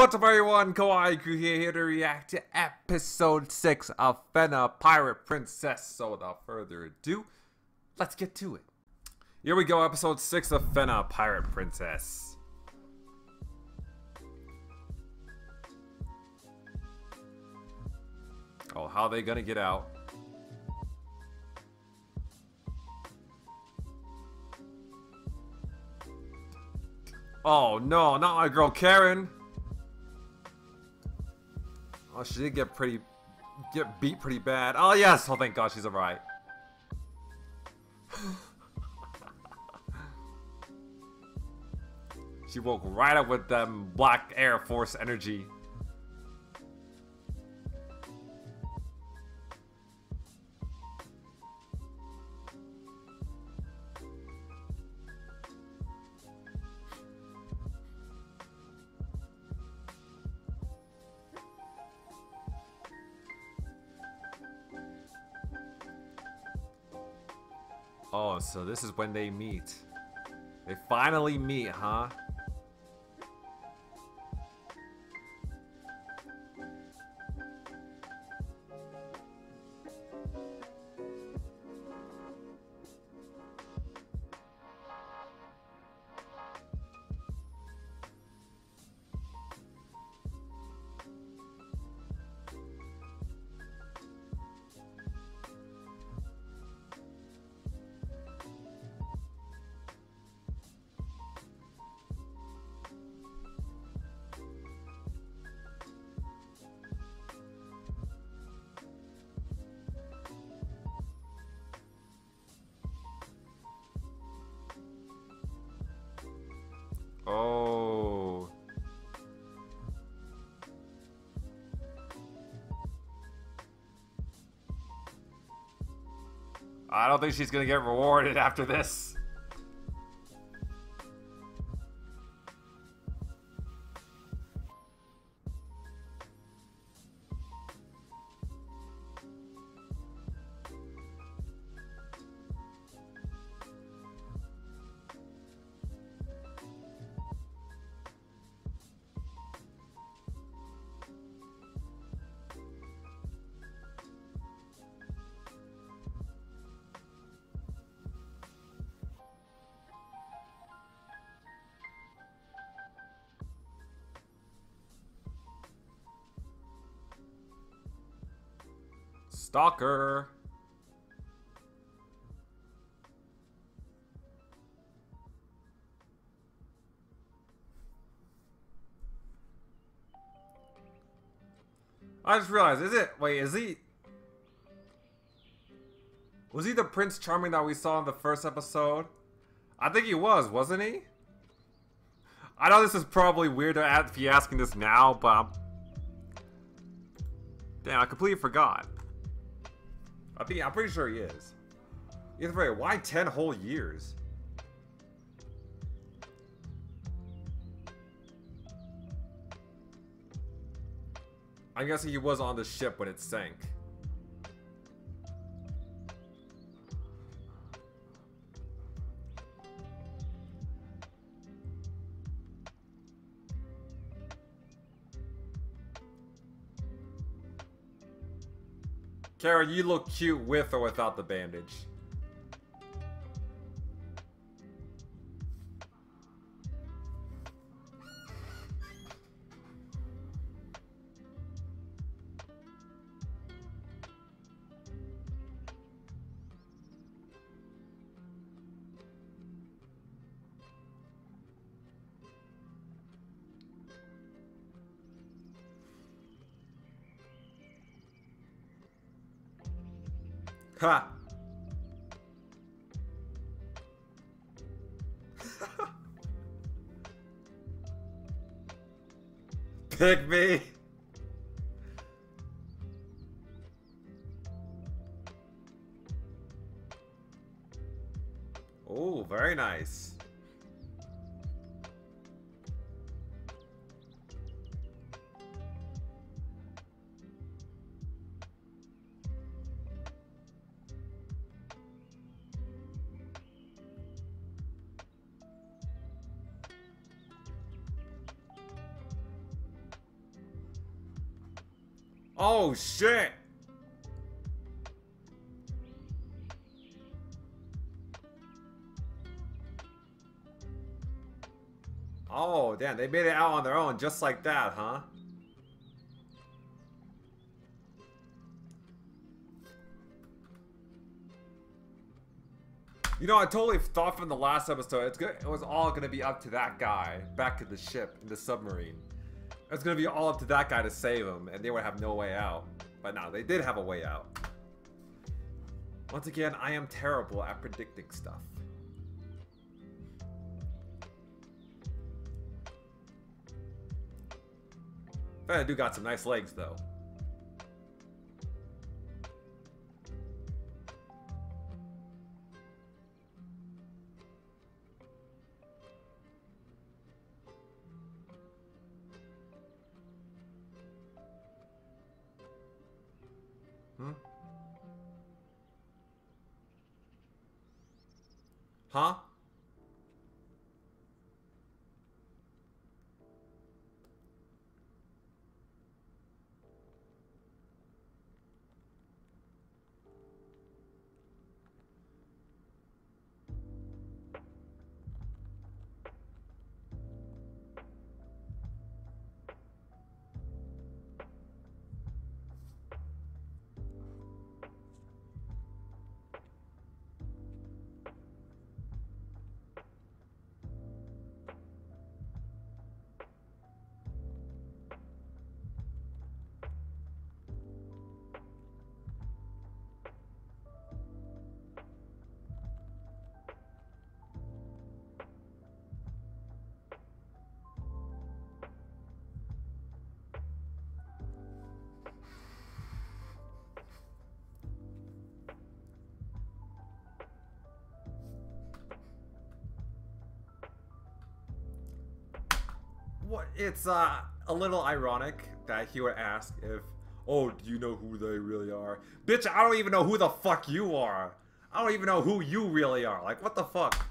What's up everyone, Kawaii Crew here to react to episode 6 of Fena: Pirate Princess. So without further ado, let's get to it. Here we go, episode 6 of Fena: Pirate Princess. Oh, how are they gonna get out? Oh no, not my girl Karen! Oh, she did get beat pretty bad. Oh yes! Oh thank God she's alright. She woke right up with them Black Air Force energy. Oh, so this is when they meet. They finally meet, huh? Oh. I don't think she's gonna get rewarded after this. Stalker. I just realized, was he the Prince Charming that we saw in the first episode? I think he was, wasn't he? I know this is probably weird if you're asking this now, but damn, I completely forgot. I'm pretty sure he is. Either way, why 10 whole years? I'm guessing he was on the ship when it sank. Karen, you look cute with or without the bandage. Ha! Pick me! Oh, very nice. Oh shit! Oh damn, they made it out on their own just like that, huh? You know, I totally thought from the last episode, it was all gonna be up to that guy back in the ship, in the submarine. It's gonna be all up to that guy to save him, and they would have no way out. But no, they did have a way out. Once again, I am terrible at predicting stuff. Fena do got some nice legs, though. Huh? It's a little ironic that he would ask if, oh, do you know who they really are? Bitch, I don't even know who the fuck you are. I don't even know who you really are. Like, what the fuck?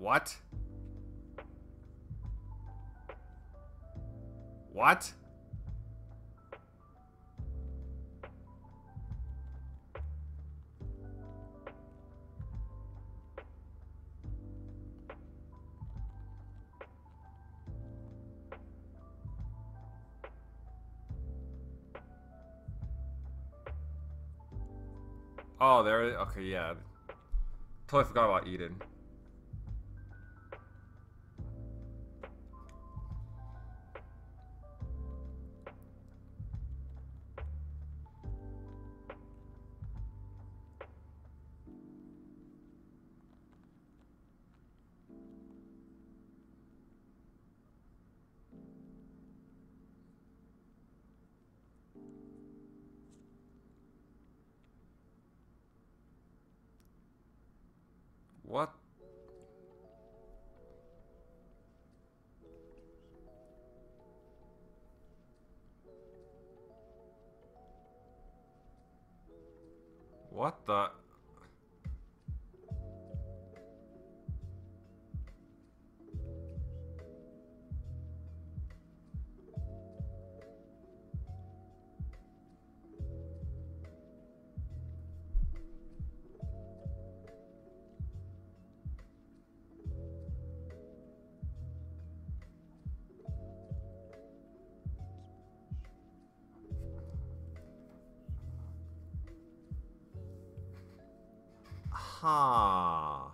What? What? Oh, there it is. Okay, yeah. Totally forgot about Eden. What? What the? Huh.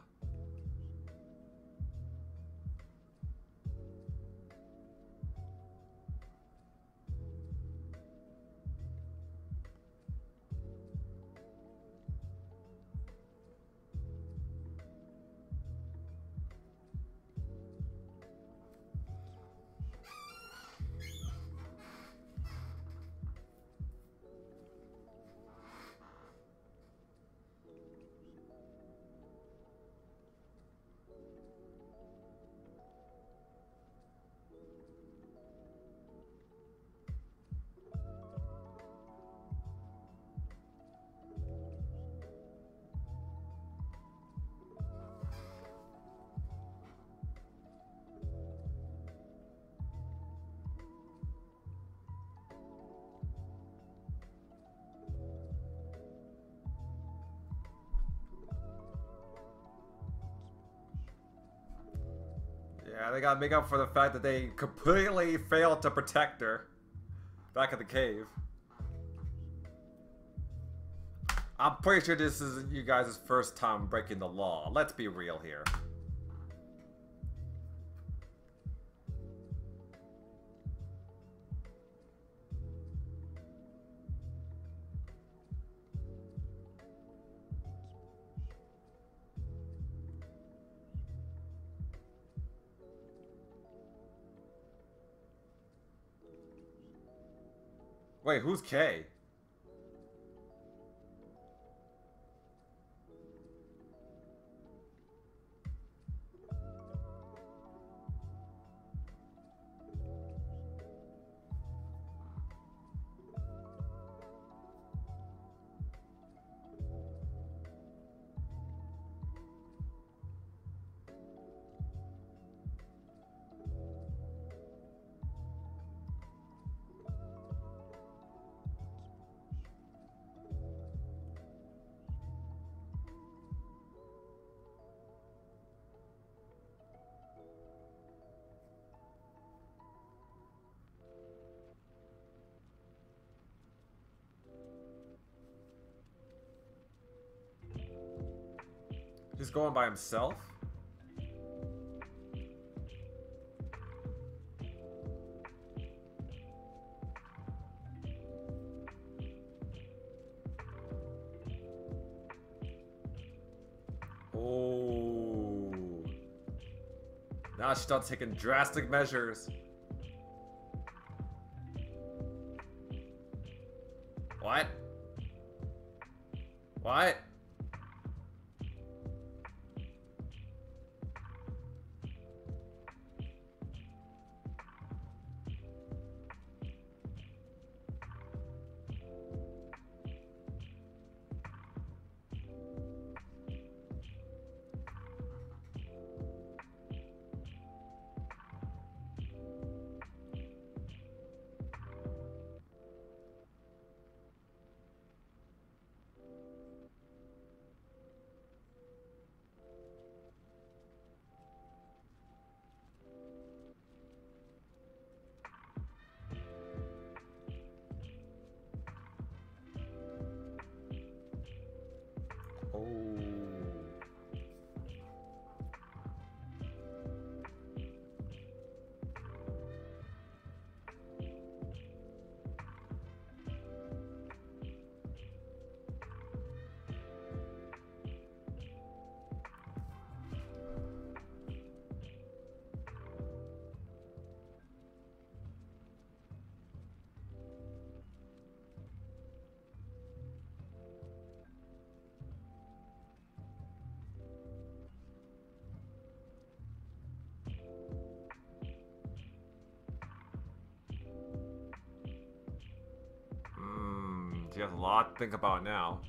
Yeah, they gotta make up for the fact that they completely failed to protect her back at the cave. I'm pretty sure this isn't you guys' first time breaking the law. Let's be real here. Wait, who's K? He's going by himself? Oh. Now she starts taking drastic measures. What? What? She has a lot to think about now.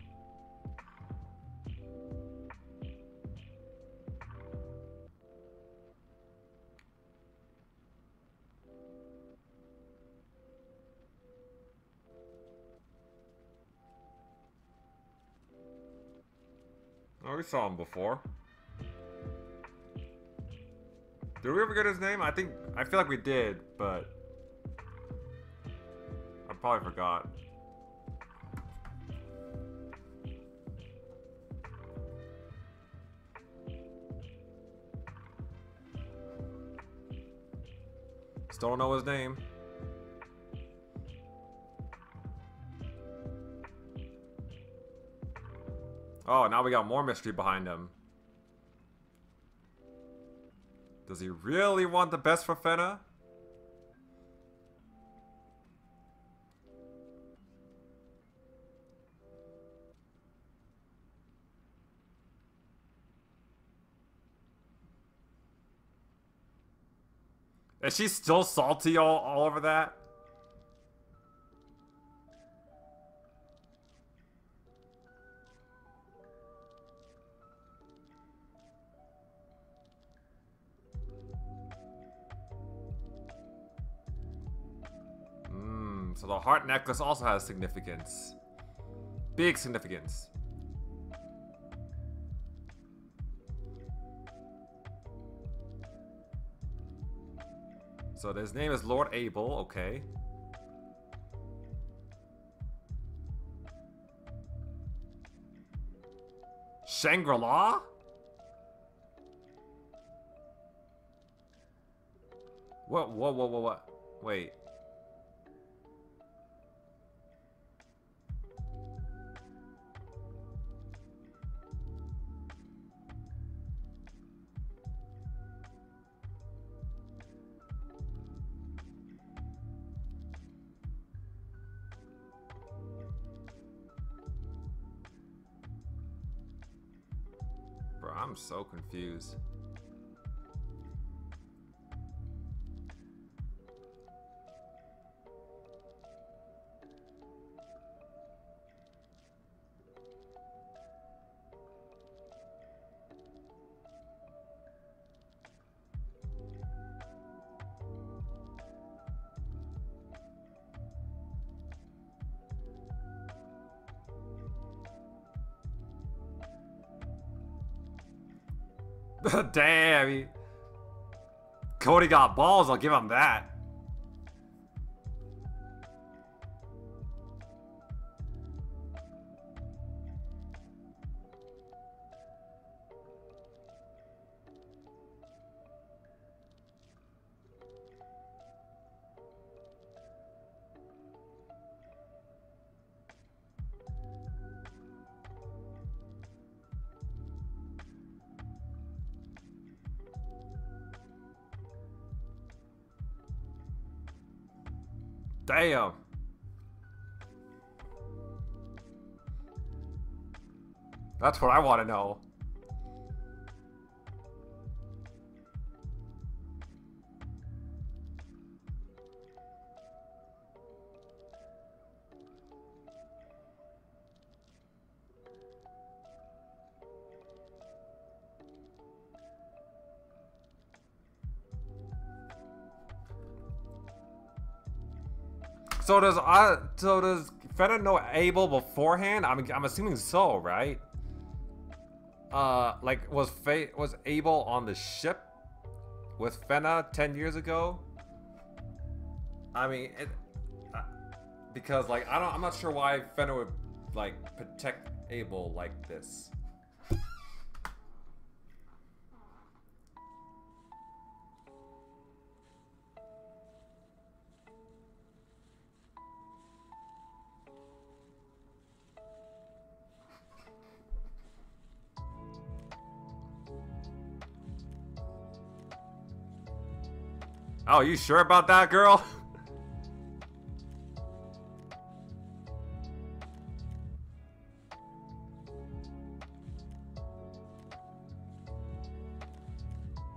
We saw him before. Did we ever get his name? I feel like we did, but I probably forgot. Still don't know his name. Oh, now we got more mystery behind him. Does he really want the best for Fena? Is she still salty all over that? So the heart necklace also has significance. Big significance. So his name is Lord Abel, okay. Shangri-La? What? What? Wait. I'm so confused. Damn, Cody got balls, I'll give him that. Damn. That's what I want to know. So does Fena know Abel beforehand? I'm assuming so, right? Like was Abel on the ship with Fena 10 years ago? I mean, because like I'm not sure why Fena would like protect Abel like this. Oh, you sure about that, girl?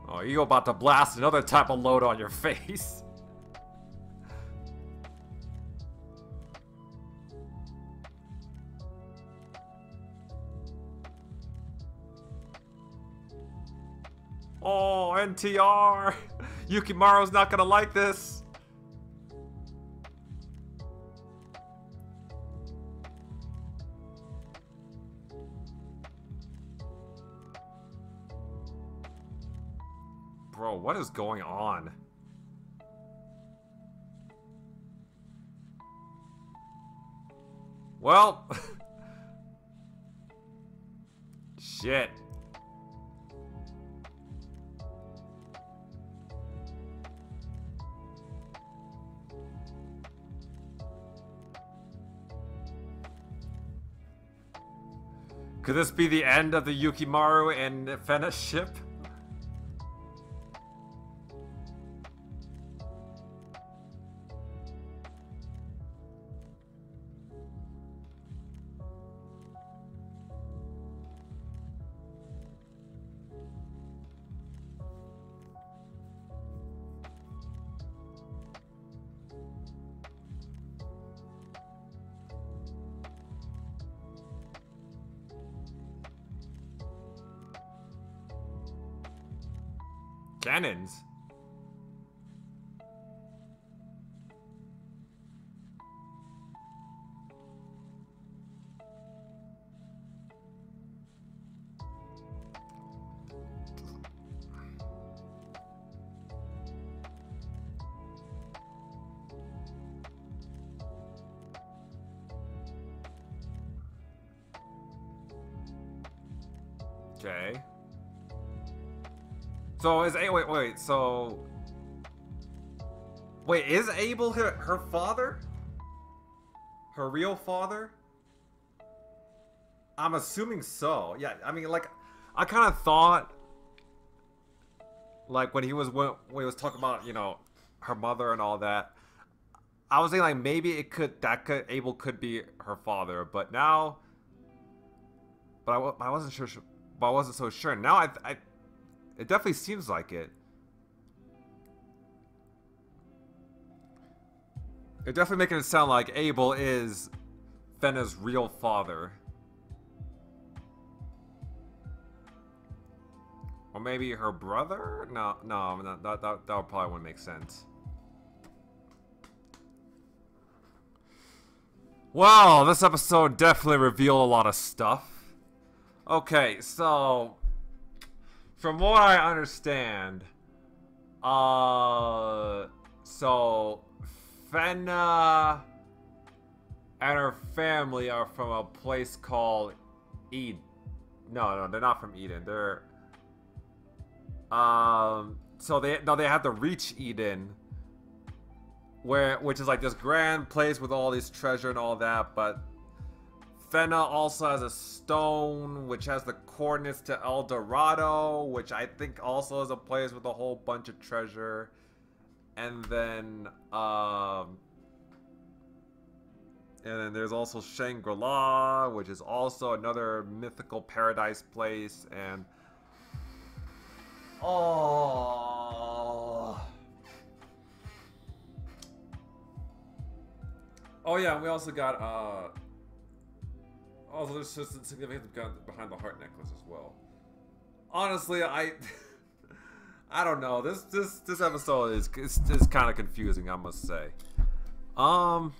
Oh, you about to blast another type of load on your face. Oh, NTR! Yukimaru's not gonna like this. Bro, what is going on? Well. Shit. Could this be the end of the Yukimaru and Fena ship? Cannons. Okay. So is Abel, wait, is Abel her father? Her real father? I'm assuming so. Yeah, I mean, like, I kind of thought, like, when he was talking about, you know, her mother and all that, I was thinking, like, maybe Abel could be her father, but now, but I wasn't sure, but I wasn't so sure. Now it definitely seems like it. It definitely making it sound like Abel is Fena's real father. Or maybe her brother? No, that probably wouldn't make sense. Well, this episode definitely revealed a lot of stuff. Okay, so... from what I understand, so Fena and her family are from a place called Eden. No, they're not from Eden. They're so they have to reach Eden, which is like this grand place with all this treasure and all that, but Fena also has a stone, which has the coordinates to El Dorado, which I think also is a place with a whole bunch of treasure. And then, there's also Shangri-La, which is also another mythical paradise place. And, oh yeah, and we also got, also, there's just significance behind the heart necklace as well. Honestly, I don't know. This episode is kind of confusing, I must say. But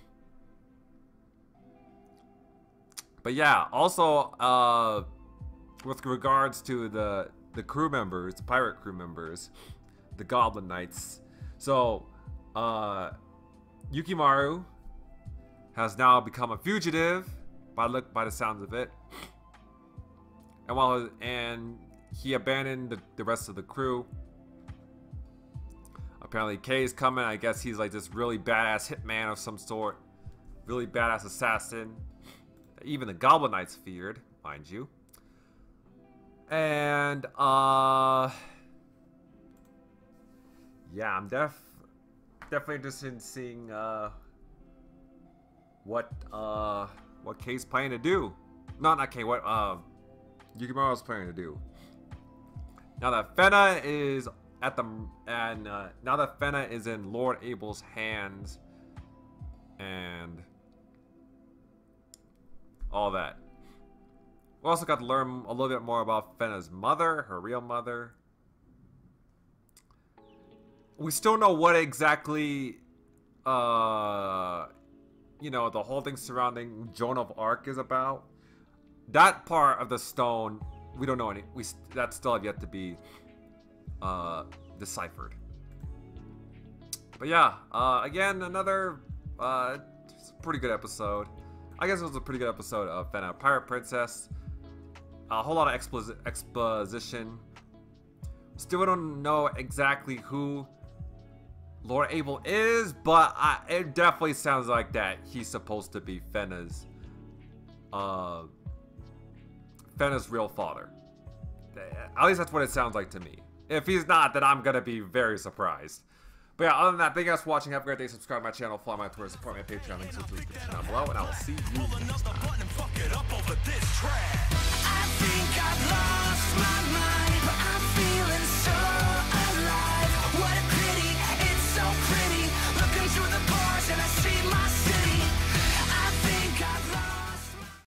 yeah. Also, with regards to the crew members, the pirate crew members, the Goblin Knights. So, Yukimaru has now become a fugitive. By the sounds of it, and he abandoned the rest of the crew. Apparently, K's coming. I guess he's like this really badass hitman of some sort, really badass assassin. Even the Goblin Knights feared, mind you. And yeah, I'm definitely interested in seeing what K's planning to do. No, not K, what Yukimaru's planning to do. Now that Fena is in Lord Abel's hands and all that. We also got to learn a little bit more about Fena's mother, her real mother. We still don't know what exactly you know, the whole thing surrounding Joan of Arc is about. That part of the stone, we don't know any. That's still have yet to be deciphered. But yeah, again, another pretty good episode. I guess it was a pretty good episode of Fena: Pirate Princess. A whole lot of exposition. Still don't know exactly who Lord Abel is, but it definitely sounds like that he's supposed to be Fena's real father. At least that's what it sounds like to me. If he's not, then I'm gonna be very surprised. But yeah, other than that, thank you guys for watching. Have a great day. Subscribe to my channel, follow my Twitter, support my Patreon, links in the description down below, and I will see you next time.